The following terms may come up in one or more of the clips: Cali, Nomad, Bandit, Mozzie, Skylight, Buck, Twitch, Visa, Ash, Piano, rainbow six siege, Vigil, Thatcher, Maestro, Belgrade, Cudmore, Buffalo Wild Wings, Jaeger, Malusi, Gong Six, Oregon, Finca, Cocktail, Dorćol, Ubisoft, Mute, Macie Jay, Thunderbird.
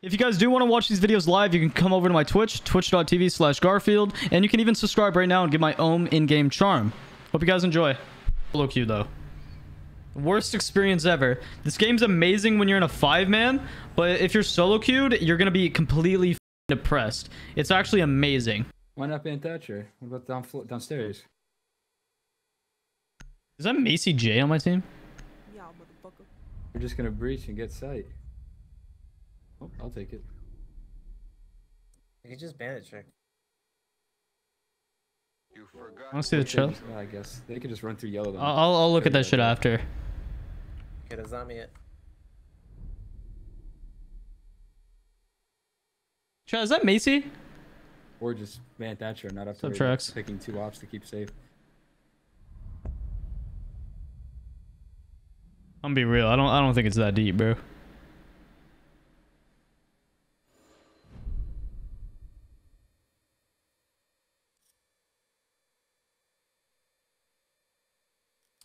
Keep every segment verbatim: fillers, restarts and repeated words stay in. If you guys do want to watch these videos live, you can come over to my Twitch, twitch dot t v slash Garfield, and you can even subscribe right now and get my own in-game charm. Hope you guys enjoy. Solo queue, though. Worst experience ever. This game's amazing when you're in a five-man, but if you're solo queued, you're going to be completely depressed. It's actually amazing. Why not ban Thatcher? What about down flo downstairs? Is that Macie Jay on my team? Yeah, motherfucker. You're just going to breach and get sight. Oh, I'll take it. You could just ban it, Trick. You forgot. I want to see the chill. I guess they could just run through yellow. I'll I'll look at that shit after. Okay, that's not me yet. Chat, is that Macie? Or just ban Thatcher, not up to Tricks picking two ops to keep safe. I'm gonna be real. I don't I don't think it's that deep, bro.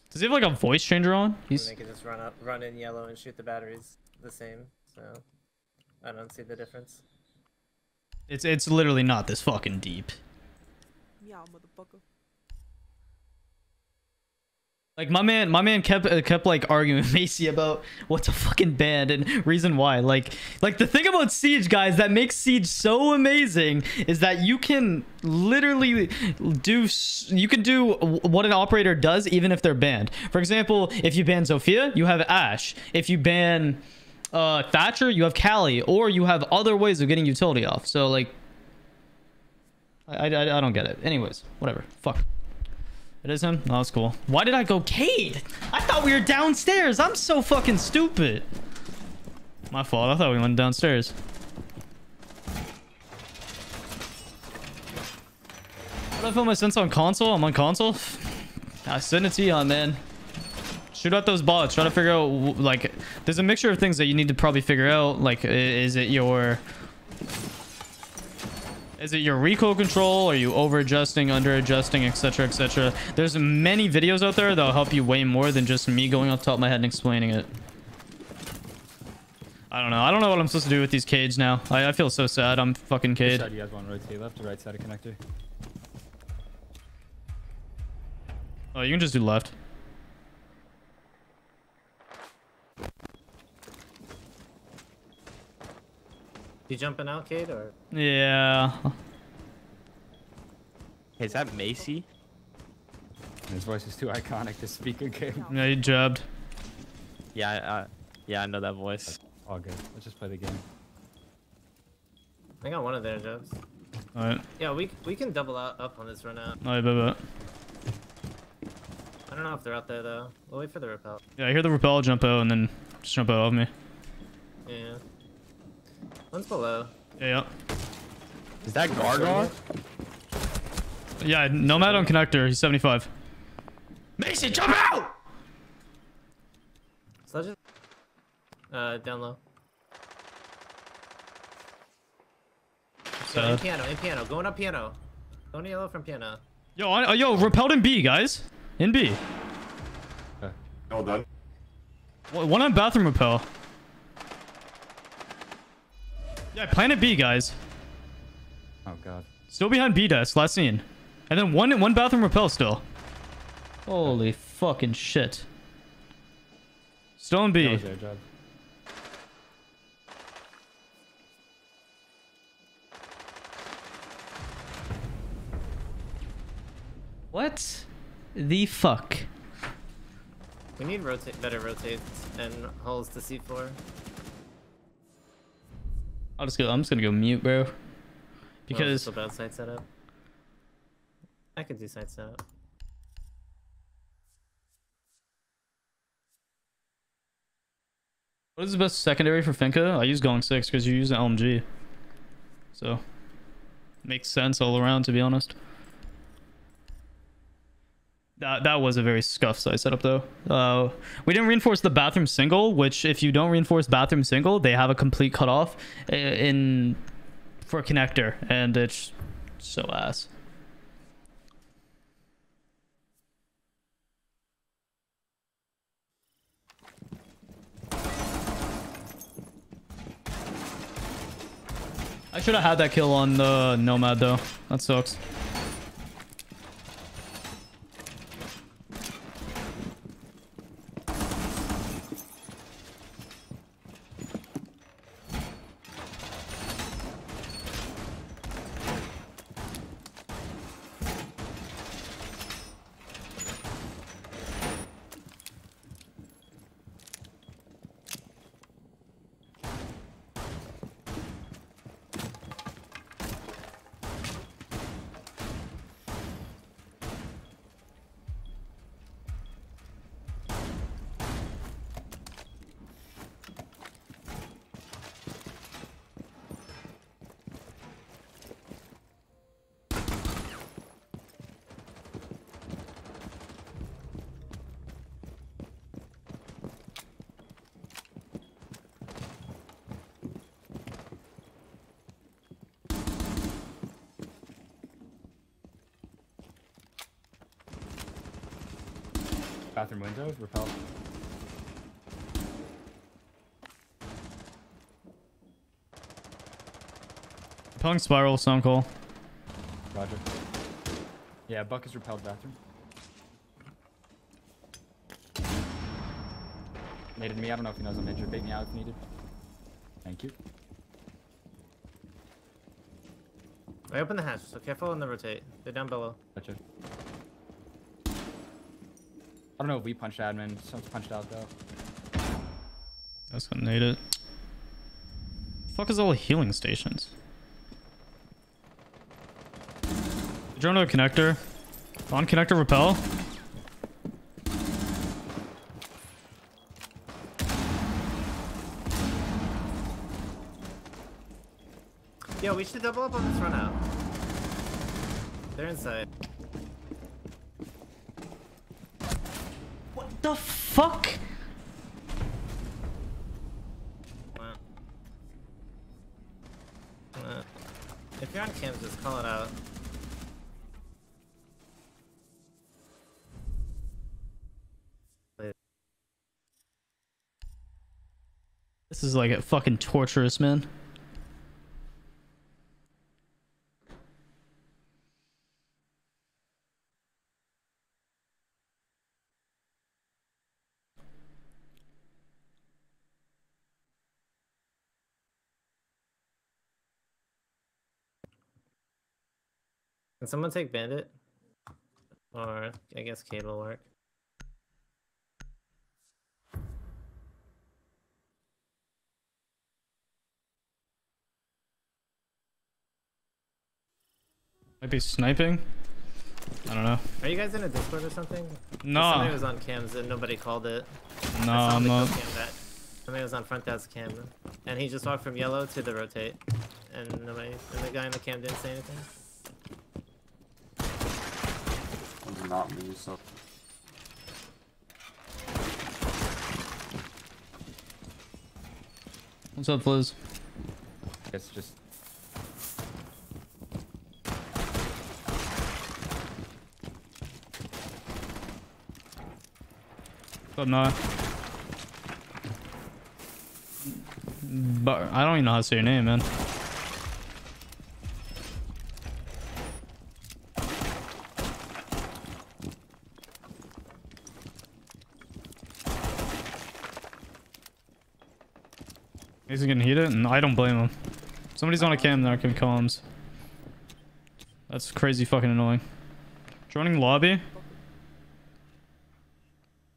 Does he have like a voice changer on? He's... They can just run up, run in yellow and shoot the batteries the same. So I don't see the difference. It's it's literally not this fucking deep. Yeah, motherfucker. Like my man, my man kept uh, kept like arguing with Macie about what's a fucking ban and reason why. Like like the thing about Siege, guys, that makes Siege so amazing is that you can literally do you can do what an operator does even if they're banned. For example, if you ban Zofia, you have Ash. If you ban uh, Thatcher, you have Cali, or you have other ways of getting utility off. So like, I I, I don't get it. Anyways, whatever. Fuck. It is him? Oh, that's cool. Why did I go Cade? I thought we were downstairs. I'm so fucking stupid. My fault. I thought we went downstairs. What do I film my sense on console? I'm on console. I send it to you on, man. Shoot out those bots. Try to figure out, like, there's a mixture of things that you need to probably figure out. Like, is it your... Is it your recoil control? Are you over adjusting, under adjusting, et cetera, et cetera? There's many videos out there that'll help you way more than just me going off the top of my head and explaining it. I don't know. I don't know what I'm supposed to do with these Cades now. I, I feel so sad. I'm fucking Cade. Which side do you guys want? Right side, left or right side of connector? Oh, you can just do left. You jumping out, Cade, or? Yeah. Hey, is that Macie? His voice is too iconic to speak again. No, you jabbed. Yeah, uh, yeah, I know that voice. All good. Let's just play the game. I got one of their jobs. All right. Yeah, we we can double out up on this run out. All right, bet, bet. I don't know if they're out there though. We'll wait for the rappel. Yeah, I hear the rappel, jump out, and then just jump out of me. Yeah. One's below. Yeah, yeah. Is that Gargoyle? Yeah, Nomad on connector. He's seventy-five. Macie, jump out! Sledge it. Uh, down low. Yo, in piano, in piano. Going up piano. Going to yellow from piano. Yo, I, uh, yo, repelled in B, guys. In B. Okay. All done. One on bathroom repel. Yeah, planet B, guys. Oh, God. Still behind B desk, last scene. And then one one bathroom rappel still. Holy oh. fucking shit. Still in B. What the fuck? We need rotate, better rotates and hulls to C four. I'll just go. I'm just gonna go mute, bro. Because oh, it's about site setup. I can do site setup. What is the best secondary for Finca? I use Gong Six because you use an L M G, so makes sense all around. To be honest, that that was a very scuffed site setup though. Uh, we didn't reinforce the bathroom single, which if you don't reinforce bathroom single, they have a complete cutoff in for a connector, and it's so ass. I should have had that kill on the uh, Nomad though. That sucks. Bathroom windows, repel. Punk spiral, sound call. Roger. Yeah, Buck is repelled bathroom. Naded me, I don't know if he knows I'm injured. Bait me out if needed. Thank you. I open the hatch, so careful and the rotate. They're down below. Gotcha. I don't know if we punched admin. Someone's punched out though. That's gonna need it. The fuck is all the healing stations? Did you run to a connector? On connector repel? Yo, we should double up on this run out. They're inside. The fuck? Uh, if you're on cams, just call it out. This is like a fucking torturous, man. Can someone take Bandit? Or I guess Cade will work. Might be sniping? I don't know. Are you guys in a Discord or something? No. Somebody was on cams and nobody called it. No, I'm not. Somebody was on front desk cam. And he just walked from yellow to the rotate. And nobody, and the guy in the cam didn't say anything. Not me, so. What's up, Fliz? It's just. But not. But I don't even know how to say your name, man. He's gonna hit it, and I don't blame him. Somebody's on a cam that can comms. That's crazy fucking annoying. Joining lobby.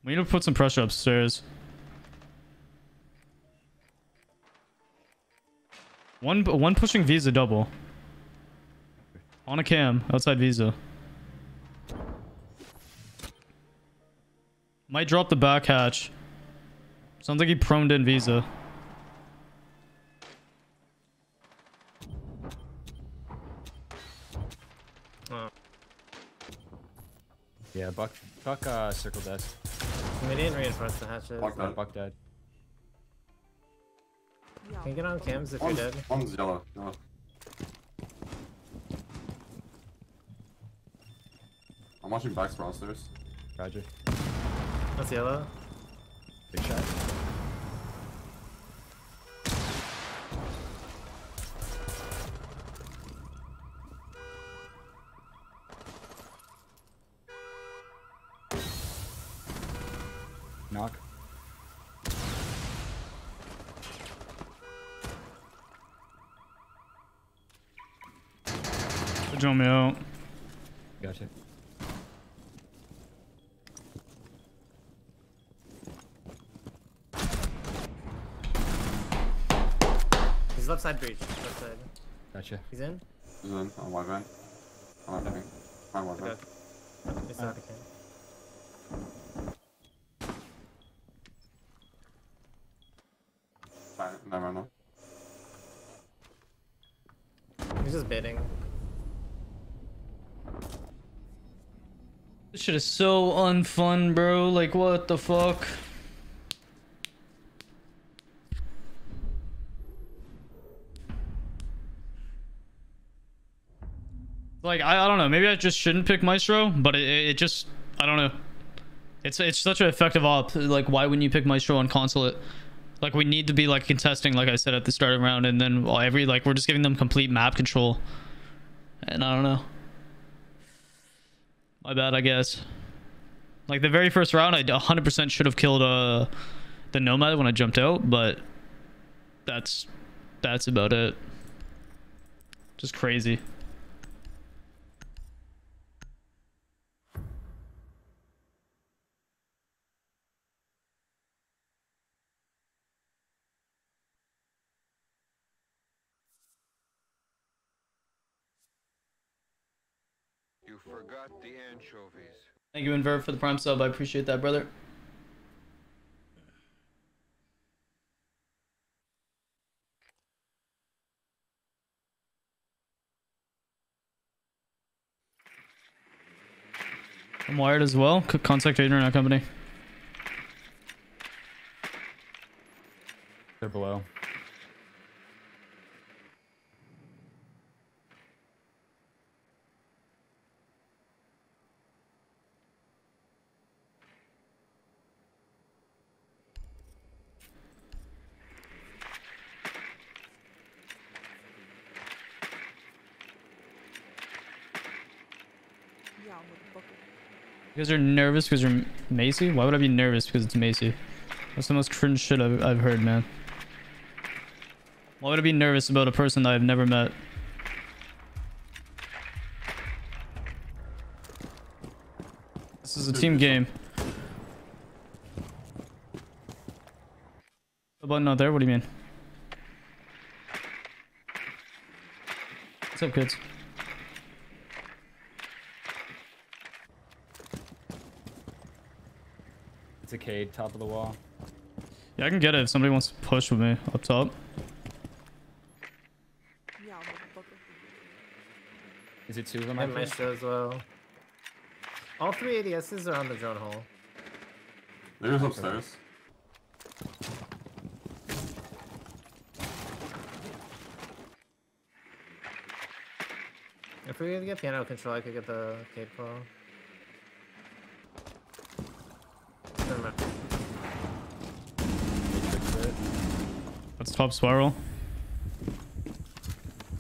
We need to put some pressure upstairs. One, one pushing Visa double. On a cam outside Visa. Might drop the back hatch. Sounds like he proned in Visa. Yeah, Buck, Buck, uh, circle desk. We didn't reinforce the hatches. Buck dead. Buck dead. Can you get on cams if one's, you're dead? One's yellow. No. I'm watching backs for upstairs. Roger. That's yellow. Big shot. Vigil Mute. Gotcha. He's left side breach. Left side. Gotcha. He's in? He's in. I'm wide right. I'm not diving. I'm wide right. It's not the camera. No, no, no. He's just bidding. This shit is so unfun, bro. Like, what the fuck? Like, I, I don't know. Maybe I just shouldn't pick Maestro, but it, it just... I don't know. It's it's such an effective op. Like, why wouldn't you pick Maestro on Consulate? Like, we need to be, like, contesting, like I said, at the start of the round, and then well, every, like, we're just giving them complete map control. And I don't know. My bad, I guess. Like, the very first round, I one hundred percent should have killed uh, the Nomad when I jumped out, but that's, that's about it. Just crazy. Forgot the anchovies. Thank you, Inverb, for the prime sub. I appreciate that, brother. I'm wired as well. Contact Adrian Company. They're below. You guys are nervous because you're Macie? Why would I be nervous because it's Macie? That's the most cringe shit I've, I've heard, man. Why would I be nervous about a person that I've never met? This is a team game. The button out there? What do you mean? What's up, kids? It's a cade, top of the wall. Yeah, I can get it if somebody wants to push with me up top. Is it two of them? I missed as well. All three A D Ss are on the drone hole. There's upstairs. If we were to get piano control, I could get the cade claw. That's top spiral.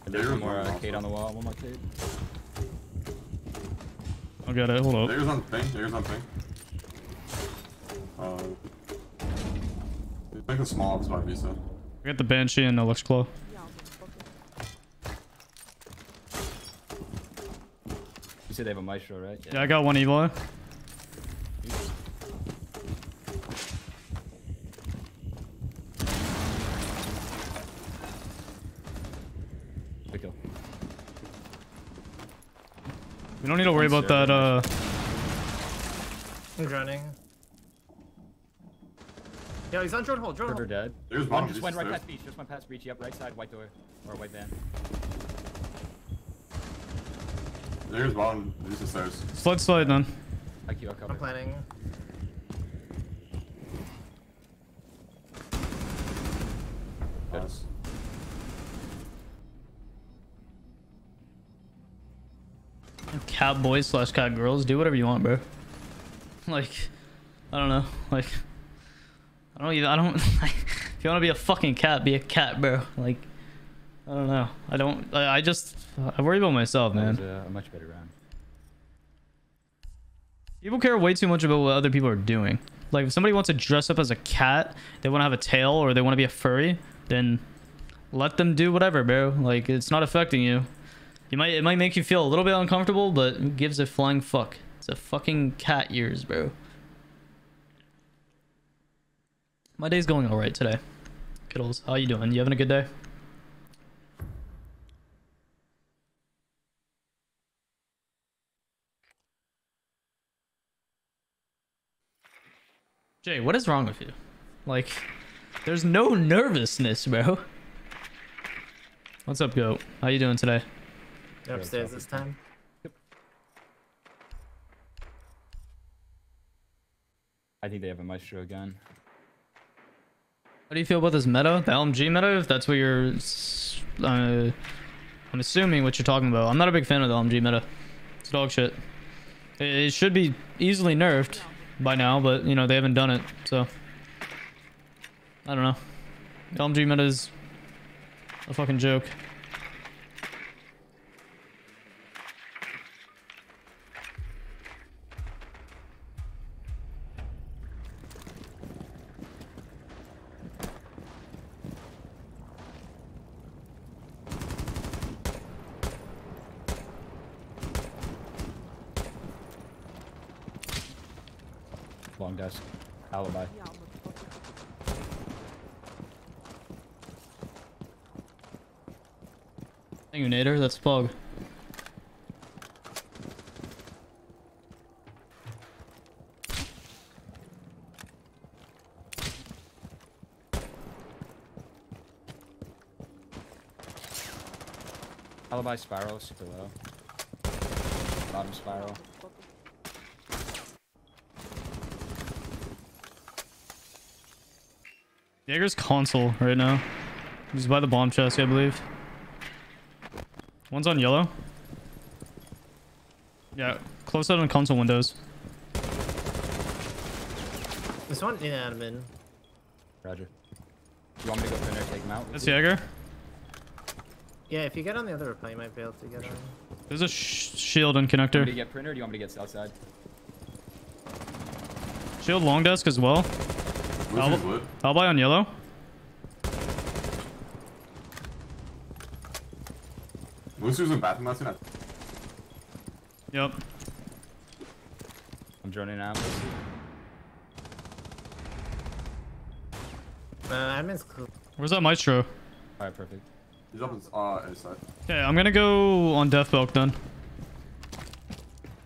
There's one more uh, cade on the wall. One more cade. I got it. Hold up. There's something. There's something. Uh, it's like a small spot, Visa. We got the Banshee and Alex Claw. You said they have a Maestro, right? Yeah, yeah I got one Evo. We don't need to worry about that, uh... I'm running. Yo, he's on drone hole, drone hole. River dead. There's one, just went right past beach, just went past beach. Yep, right side, white door. Or white van. There's one, there's the stairs. Slide slide, then. Thank you, I'll cover. I'm planning. Good. Nice. Cat boys slash cat girls, do whatever you want, bro. Like, I don't know. Like, I don't even. I don't. Like, if you want to be a fucking cat, be a cat, bro. Like, I don't know. I don't. I, I just. I worry about myself, man. That was a, a much better round. People care way too much about what other people are doing. Like, if somebody wants to dress up as a cat, they want to have a tail, or they want to be a furry, then let them do whatever, bro. Like, it's not affecting you. You might, it might make you feel a little bit uncomfortable, but who gives a flying fuck? It's a fucking cat ears, bro. My day's going alright today. Kiddles, how you doing? You having a good day? Jay, what is wrong with you? Like, there's no nervousness, bro. What's up, Go? How you doing today? You're upstairs this time? Yep. I think they have a Maestro gun. How do you feel about this meta? The L M G meta? If that's what you're... Uh, I'm assuming what you're talking about. I'm not a big fan of the L M G meta. It's dog shit. It, it should be easily nerfed by now, but, you know, they haven't done it, so... I don't know. L M G meta is a fucking joke. Long desk. Alibi. Thank you, Nader. That's Fog. Alibi spiral, super low. Bottom spiral. Jaeger's console right now. He's by the bomb chest, I believe. One's on yellow. Yeah, close out on console windows. This one in admin. Roger. You want me to go in there and take him out? That's Jaeger. Yeah, if you get on the other reply, you might be able to get on. There's a sh shield and connector. Do you want me to get printer or do you want me to get outside? Shield long desk as well. I'll, I'll buy on yellow. Who's using bathroom last night? Yep. I'm droning out. Uh, I'm in school. Where's that Maestro? Alright, perfect. He's up uh, inside. Okay, I'm gonna go on Death Belk then.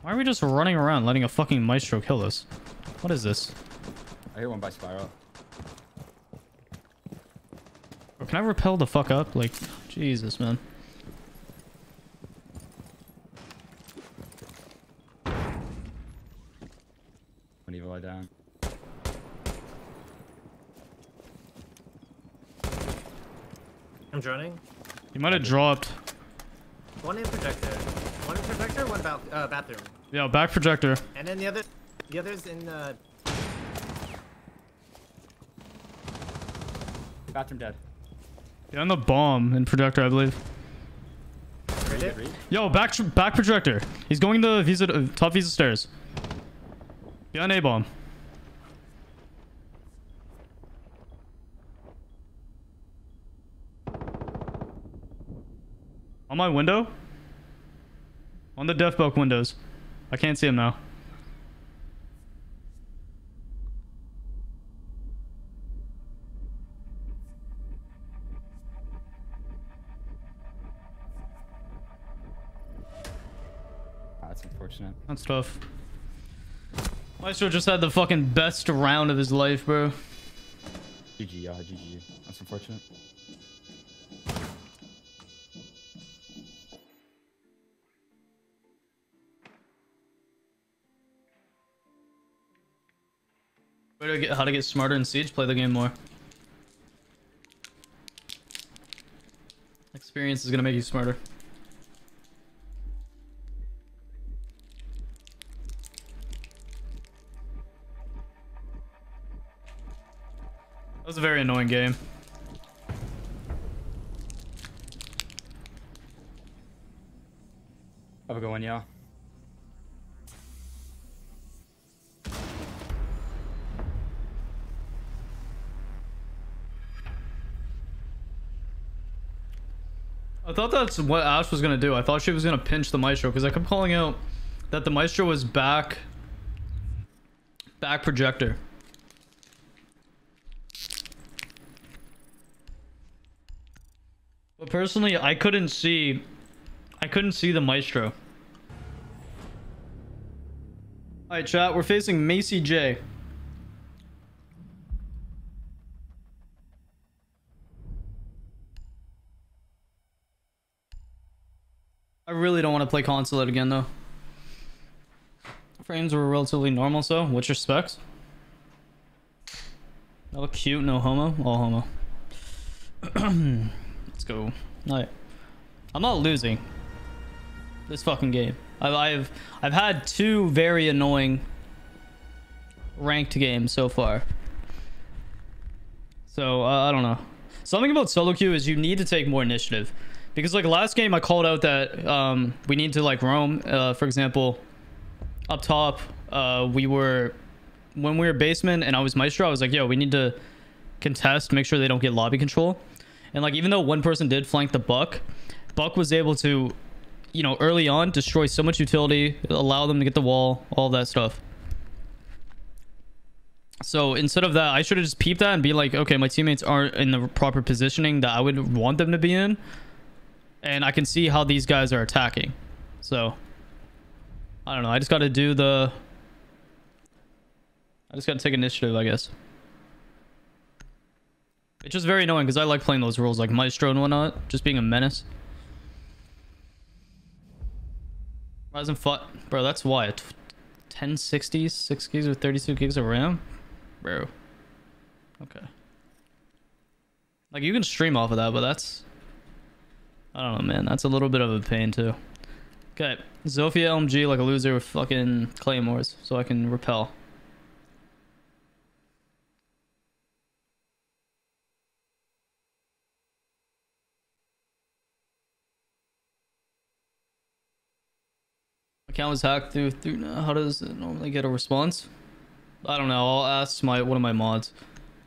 Why are we just running around letting a fucking Maestro kill us? What is this? I hear one by Spiral. Bro, can I rappel the fuck up? Like, Jesus, man. When you lie down. I'm droning. You might have dropped. One in projector. One in projector, one ba uh, bathroom. Yeah, back projector. And then the other, the other's in the... Uh... Bathroom dead. Yeah, on the bomb and projector, I believe. Yo, back back projector. He's going to Visa uh, top Visa stairs. Yeah, on A bomb. On my window. On the death bulk windows. I can't see him now. That's tough. Maestro just had the fucking best round of his life, bro. G G, yeah, G G. That's unfortunate. Where do I get, how to get smarter in Siege? Play the game more. Experience is gonna make you smarter. That was a very annoying game. Have a good one, y'all. I thought that's what Ash was gonna do. I thought she was gonna pinch the Maestro, because I kept calling out that the Maestro was back back projector. But personally, I couldn't see I couldn't see the Maestro. Alright chat, we're facing Macie Jay. I really don't want to play Consulate again, though. Frames were relatively normal, so what's your specs? All cute, no homo. All homo. Let's go. Alright. I'm not losing this fucking game. I've, I've, I've had two very annoying ranked games so far. So, uh, I don't know. Something about solo queue is you need to take more initiative. Because, like, last game I called out that um, we need to, like, roam. Uh, for example, up top, uh, we were... When we were basement and I was Maestro, I was like, yo, we need to contest, make sure they don't get lobby control. And, like, even though one person did flank the Buck, Buck was able to, you know, early on, destroy so much utility, allow them to get the wall, all that stuff. So, instead of that, I should have just peeped that and be like, okay, my teammates aren't in the proper positioning that I would want them to be in. And I can see how these guys are attacking. So, I don't know. I just got to do the... I just got to take initiative, I guess. It's just very annoying because I like playing those roles like Maestro and whatnot. Just being a menace. Rise and fight. Bro, that's why. ten sixties, six gigs or thirty-two gigs of RAM? Bro. Okay. Like, you can stream off of that, but that's... I don't know, man. That's a little bit of a pain, too. Okay. Zofia L M G like a loser with fucking claymores, so I can repel. Account was hacked through... through how does it normally get a response? I don't know. I'll ask my one of my mods.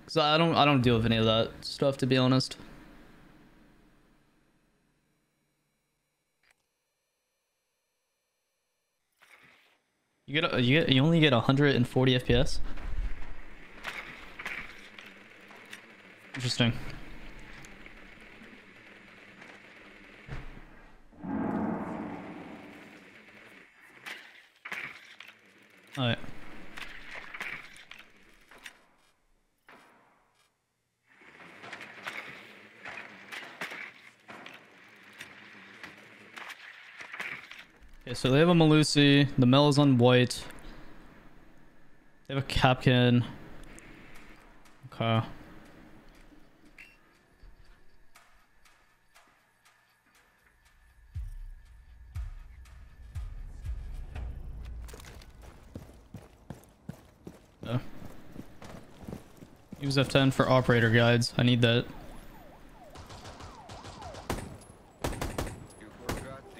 Because I don't, I don't deal with any of that stuff, to be honest. You get, a, you get, you only get one hundred forty F P S. Interesting. All right. Okay, so they have a Malusi, the Mel is on white. They have a Capkin. Okay. Yeah. Use F ten for operator guides. I need that.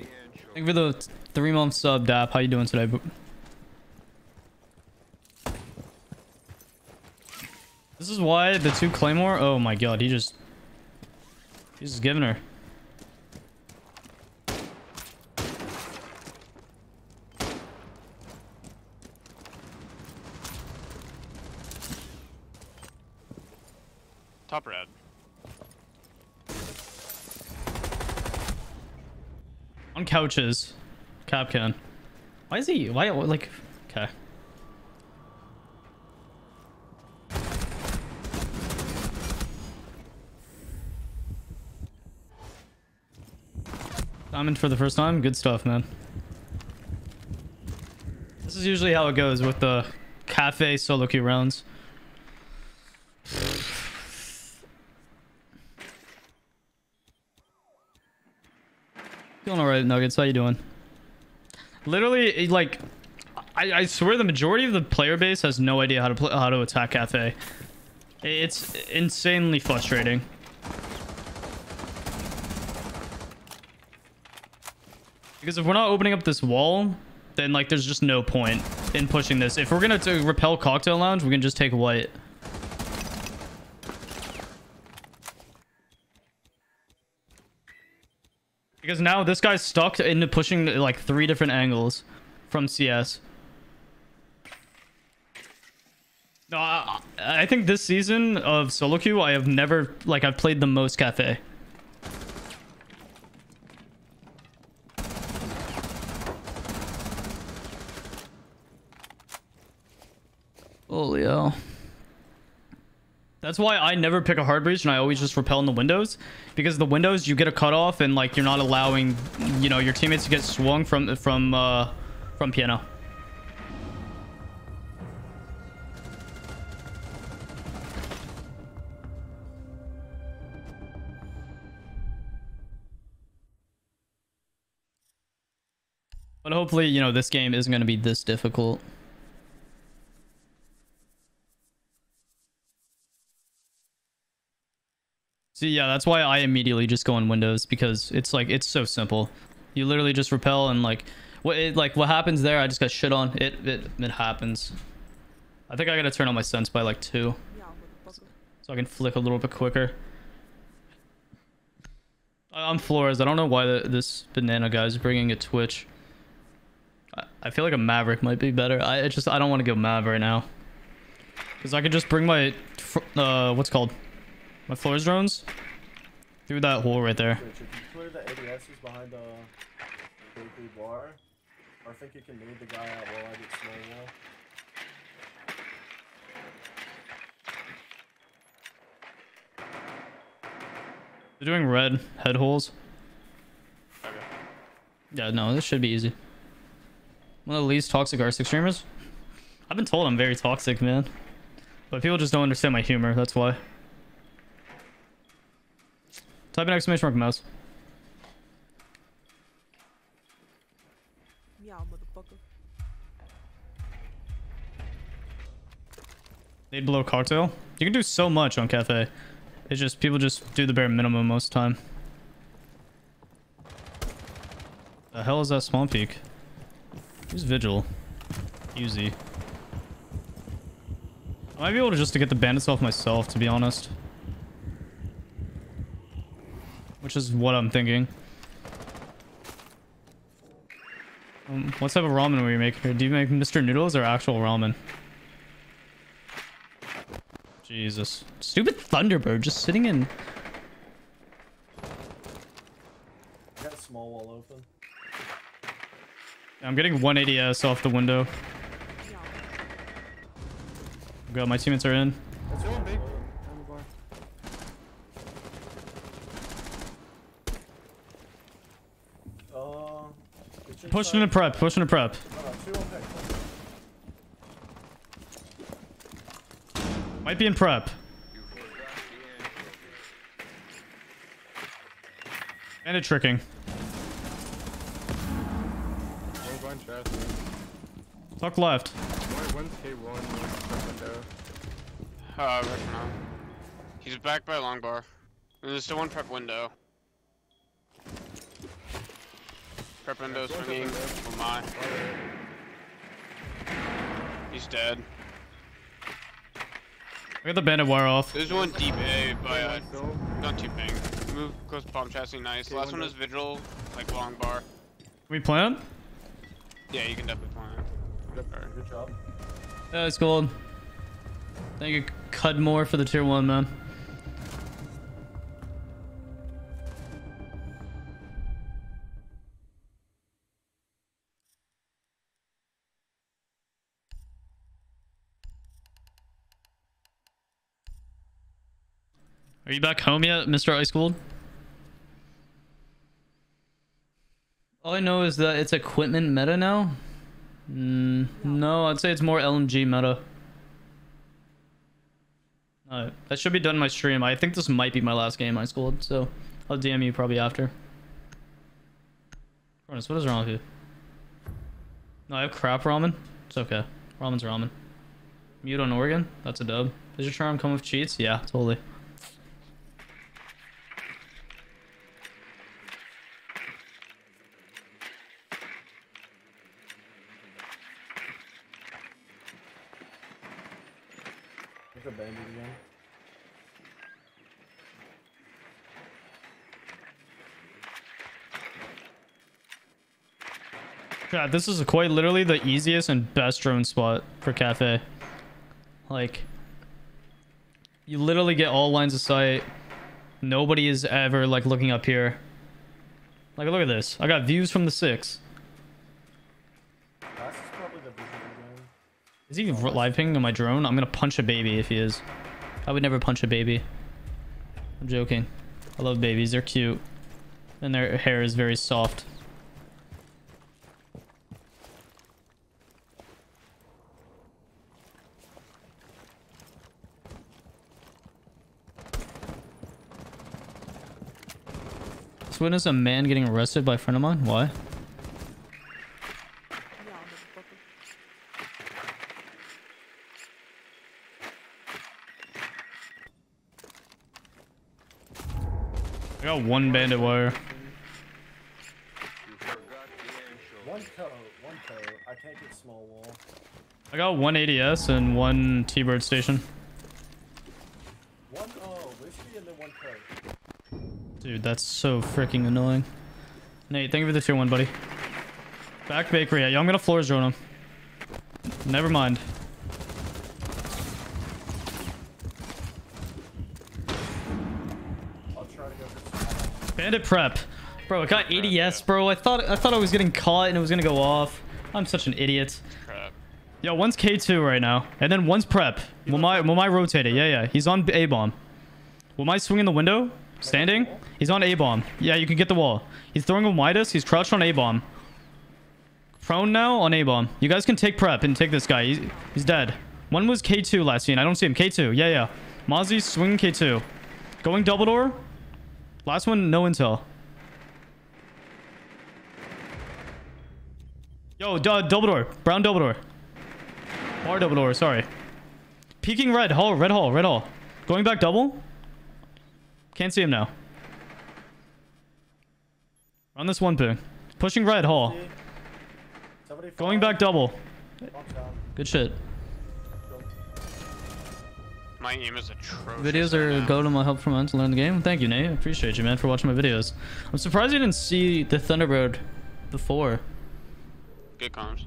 Thank you for the Three month sub, Dap. How you doing today? This is why the two Claymore. Oh my god, he just he's just giving her. Top red. On couches. Capcan. Why is he? Why? Like, okay. Diamond for the first time. Good stuff, man. This is usually how it goes with the cafe solo queue rounds. Doing all right, Nuggets. How you doing? Literally, like, I, I swear the majority of the player base has no idea how to play, how to attack Cafe. It's insanely frustrating. Because if we're not opening up this wall, then, like, there's just no point in pushing this. If we're going to repel Cocktail Lounge, we can just take white. Because now this guy's stuck into pushing like three different angles from C S. No, I, I think this season of solo queue, I have never, like, I've played the most Cafe. Holy hell. That's why I never pick a hard breach and I always just repel in the windows, because the windows you get a cutoff and like you're not allowing, you know, your teammates to get swung from from uh, from Piano. But hopefully, you know, this game isn't going to be this difficult. See, yeah, that's why I immediately just go on windows, because it's like, it's so simple. You literally just repel and like what it, like what happens there, I just got shit on. It it it happens. I think I gotta turn on my sense by like two. So I can flick a little bit quicker. I'm Flores. I don't know why the, this banana guy's bringing a Twitch. I, I feel like a Maverick might be better. I it just I don't want to go Mav right now. Because I could just bring my uh what's it called? My Flores drones through that hole right there. Wait, should you clear the A D Ss behind the bakery bar? Or I think you can move the guy out while I get slow now. They're doing red head holes. Okay. Yeah, no, this should be easy. One of the least toxic R six streamers. I've been told I'm very toxic, man. But people just don't understand my humor, that's why. Type in exclamation mark mouse. Yeah, motherfucker. They'd blow cocktail. You can do so much on Cafe. It's just people just do the bare minimum most of the time. The hell is that swamp peak? Who's Vigil? Uzi. I might be able to just to get the bandits off myself, to be honest. Which is what I'm thinking. Um, what type of ramen were you making here? Do you make Mister Noodles or actual ramen? Jesus. Stupid Thunderbird just sitting in. I got a small wall open. I'm getting one eighty S off the window. God, my teammates are in. That's one big. Pushing to prep, pushing to prep. Might be in prep. And a tricking. Tuck left. Uh, he's back by long bar. There's still one prep window. Prep window swinging. Oh my. He's dead. I got the bandit wire off. There's one deep A, but uh, not too big. Move close to bomb chassis, nice. Last one is Vigil, like long bar. Can we plant? Yeah, you can definitely plant. Good, good job. Yeah, it's gold. Thank you, Cudmore, for the tier one, man. Are you back home yet, Mister Ice Cold? All I know is that it's equipment meta now. Mm, no, I'd say it's more L M G meta. Uh, that should be done in my stream. I think this might be my last game, Ice Cold, so I'll D M you probably after. Cronus, what is wrong with you? No, I have crap ramen. It's okay. Ramen's ramen. Mute on Oregon? That's a dub. Does your charm come with cheats? Yeah, totally. God, this is quite literally the easiest and best drone spot for Cafe. Like, you literally get all lines of sight. Nobody is ever, like, looking up here. Like, look at this. I got views from the six. That's probably the Vigil game. Is he oh, live pinging on my drone? I'm gonna punch a baby if he is. I would never punch a baby. I'm joking. I love babies. They're cute. And their hair is very soft. This witness a man getting arrested by a friend of mine? Why? I got one bandit wire. One co, one co. I can't get small wall. I got one A D S and one T-Bird station. One oh, whiskey and then one co. Dude, that's so freaking annoying. Nate, thank you for the tier one, buddy. Back bakery. Yeah, I'm gonna floors drone him. Never mind. Bandit prep, bro. I got A D S, bro. I thought I thought I was getting caught and it was gonna go off. I'm such an idiot. Prep. Yo, one's K two right now, and then one's prep. Will my will my rotate it? Yeah, yeah. He's on A bomb. Will my swing in the window? Standing. He's on A bomb. Yeah, you can get the wall. He's throwing a widest. He's crouched on A bomb. Prone now on A bomb. You guys can take prep and take this guy. He's, he's dead. One was K two last scene. I don't see him. K two. Yeah, yeah. Mozzie swinging K two. Going double door. Last one, no intel. Yo, d double door. Brown double door. Bar double door, sorry. Peeking red hall, red hall, red hall. Going back double. Can't see him now. On this one ping. Pushing red hall. Going back double. Good shit. My aim is atrocious. Videos are right go to my help from on to learn the game. Thank you, Nate. I appreciate you, man, for watching my videos. I'm surprised you didn't see the Thunderbird before. Good comms.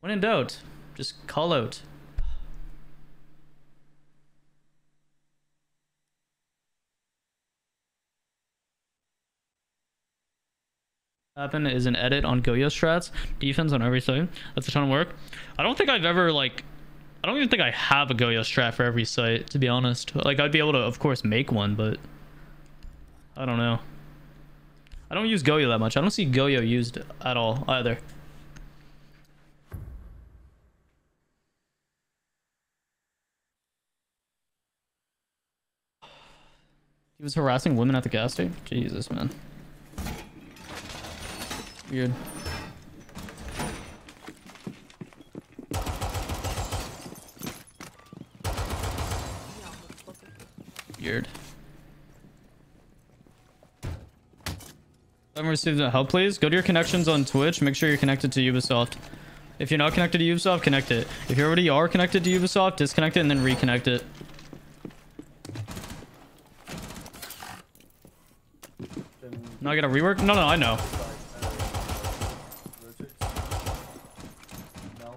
When in doubt, just call out. Happen is an edit on Goyo strats, defense on every side. That's a ton of work. I don't think I've ever like. I don't even think I have a Goyo strat for every site, to be honest. Like, I'd be able to, of course, make one, but I don't know. I don't use Goyo that much. I don't see Goyo used at all, either. He was harassing women at the gas station? Jesus, man. Weird. Weird. Haven't received the help, please. Go to your connections on Twitch. Make sure you're connected to Ubisoft. If you're not connected to Ubisoft, connect it. If you already are connected to Ubisoft, disconnect it and then reconnect it. Now I gotta rework? No, no, I know.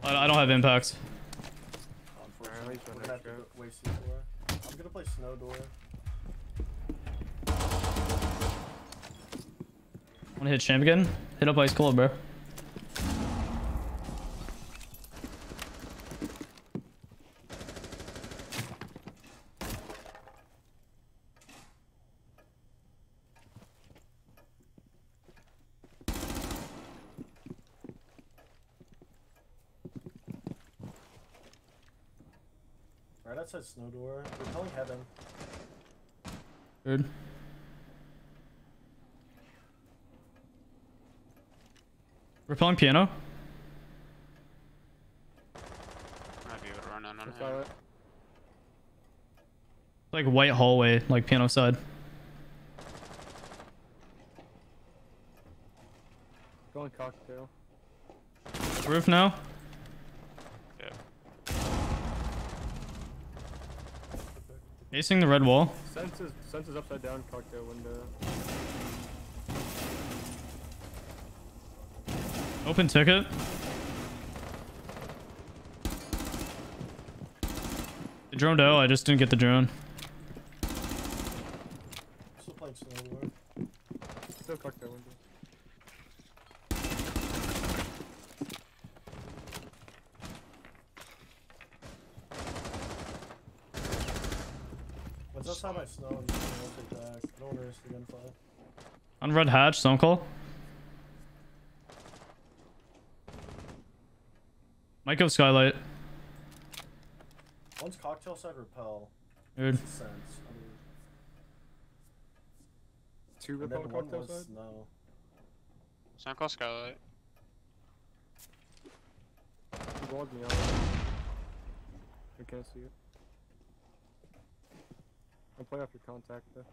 I, I don't have impacts. Play snow door. Wanna hit champ again? Hit up ice cold, bro. Outside snow door. We're calling heaven. Good. We're playing piano. Might be able to run in on him. Like white hallway, like piano side. Going cocktail. Roof now. Facing the red wall. Sense is, sense is upside down, cocktail window. Open ticket. It droned out. I just didn't get the drone. Still playing snow everywhere. Still cocktail window. What's outside my snow? I'm just gonna take back. I don't want to risk the gunfire. On red hatch, stone call. Might go skylight. One's cocktail side repel. Dude. Sense. I mean, two repel cocktail side? No. Sound call skylight. You blocked me out. I can't see it. I'll play off your contact though.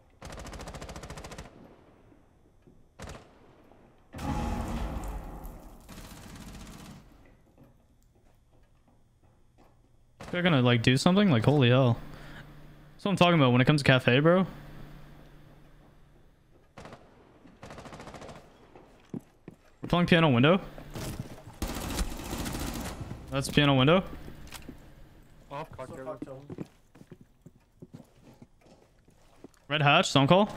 They're gonna like do something? Like holy hell. That's what I'm talking about when it comes to Cafe, bro. We're playing piano window. That's piano window. Off cocktail. Red hatch, stone call.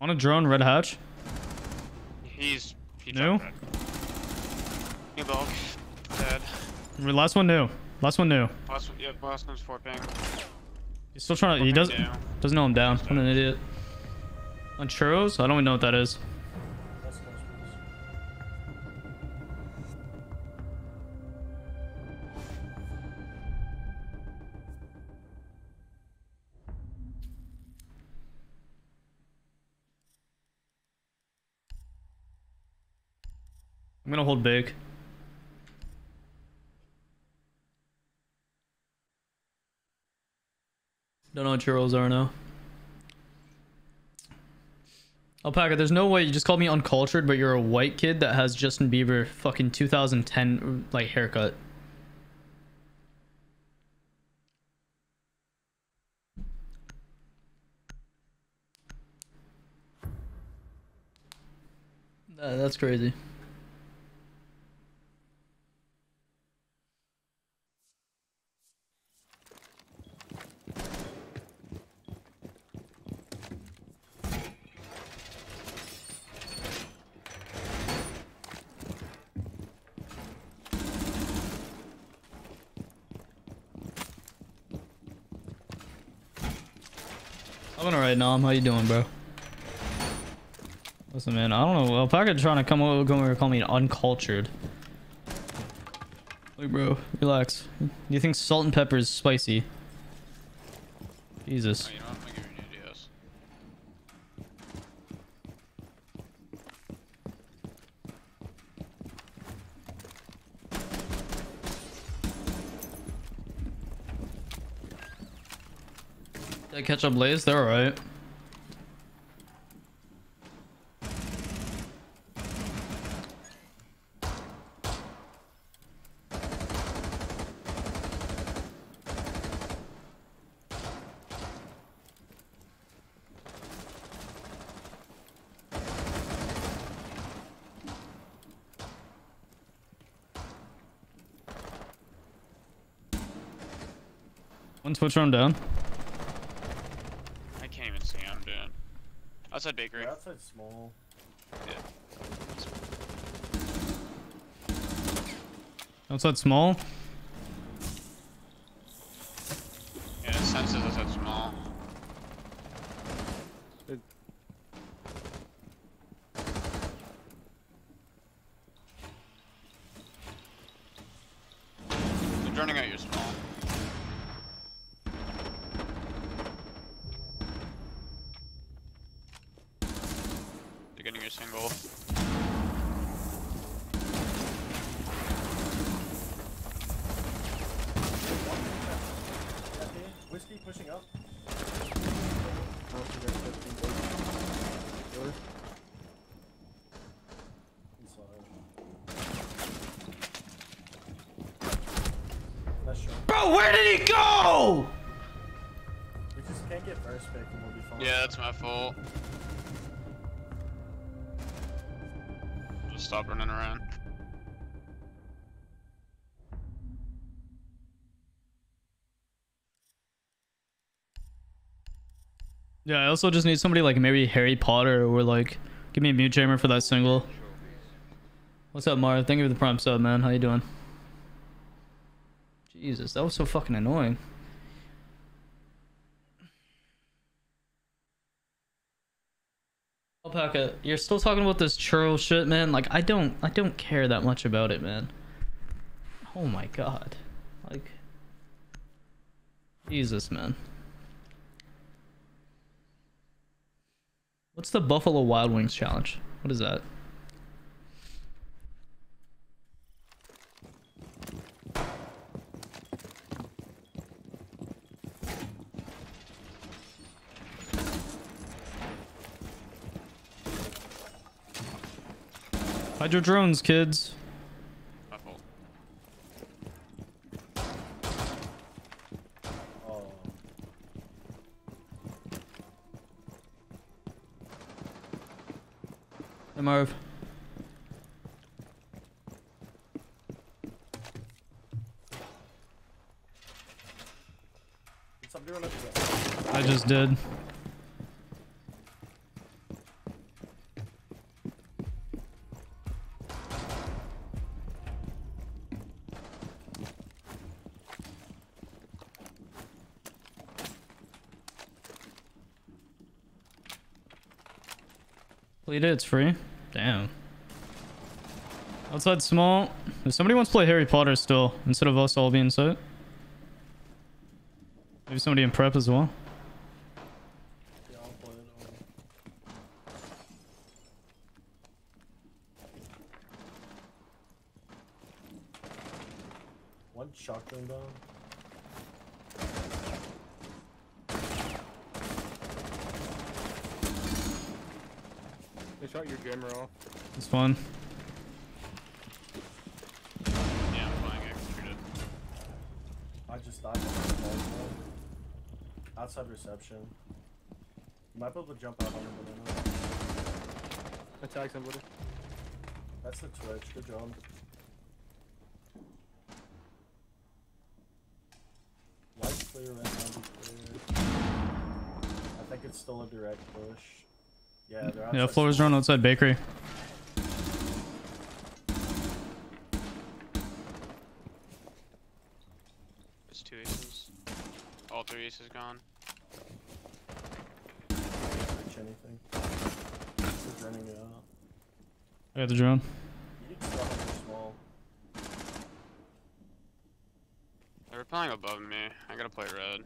On a drone, red hatch. He's he new. New dog. Dead. Last one new. Last one new. Last one, yeah, last one's four ping. He's still trying to. He doesn't down. doesn't know I'm down. I'm an idiot. On churros? I don't even know what that is. I'm gonna hold big. Don't know what churros are now. Alpaca, there's no way you just called me uncultured, but you're a white kid that has Justin Bieber fucking two thousand ten like haircut. Nah, that's crazy. Alright, Nom, how you doing, bro? Listen, man, I don't know. Alpaca trying to come over, come over and call me uncultured. Like, bro, relax. You think salt and pepper is spicy? Jesus. Oh, you know, I'm gonna give you an ideas. Did I catch up Blaze? They're alright. One Twitch run down. Outside bakery. Yeah, outside small. Yeah. Outside small? Yeah, it senses outside small. It... They're droning out your small. Single. Whiskey pushing up. Bro, where did he go? We just can't get first pick and we'll be fine. Yeah, that's my fault. Just stop running around. Yeah, I also just need somebody like maybe Harry Potter or like give me a mute jammer for that single. What's up, Mara? Thank you for the prime sub, man. How you doing? Jesus, that was so fucking annoying. Alpaca, you're still talking about this churl shit, man. Like I don't I don't care that much about it, man. Oh my god. Like Jesus, man. What's the Buffalo Wild Wings challenge? What is that? Hide your drones, kids. My fault. Oh. Hey, Marv. I just did. It's free. Damn. Outside small. If somebody wants to play Harry Potter still, instead of us all being set. Maybe somebody in prep as well. Yeah, I'll play it. One shotgun down. Shut your jammer off. It's fun. Yeah, I'm flying executed. I just died. Outside reception. You might be able to jump out on the window. Attack somebody. That's the Twitch. Good job. Light clear right now. I think it's still a direct push. Yeah, yeah, Flores run outside bakery. There's two aces. All three aces gone. I can't reach anything. It's running it out. I got the drone. You did stop small. They're replying above me. I gotta play red.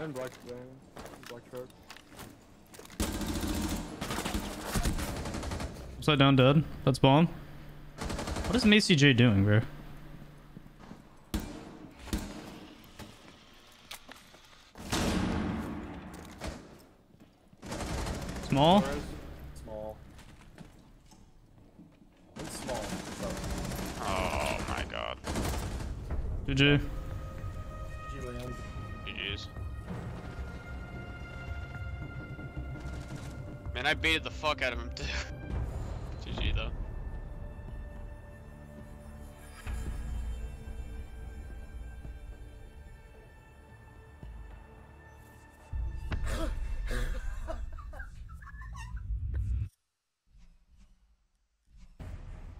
I'm black today. Upside down dead. That's bomb. What is Macie Jay doing, bro? Small? Small. It's small. Oh my god. G G. I baited the fuck out of him too. G G though.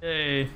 Hey.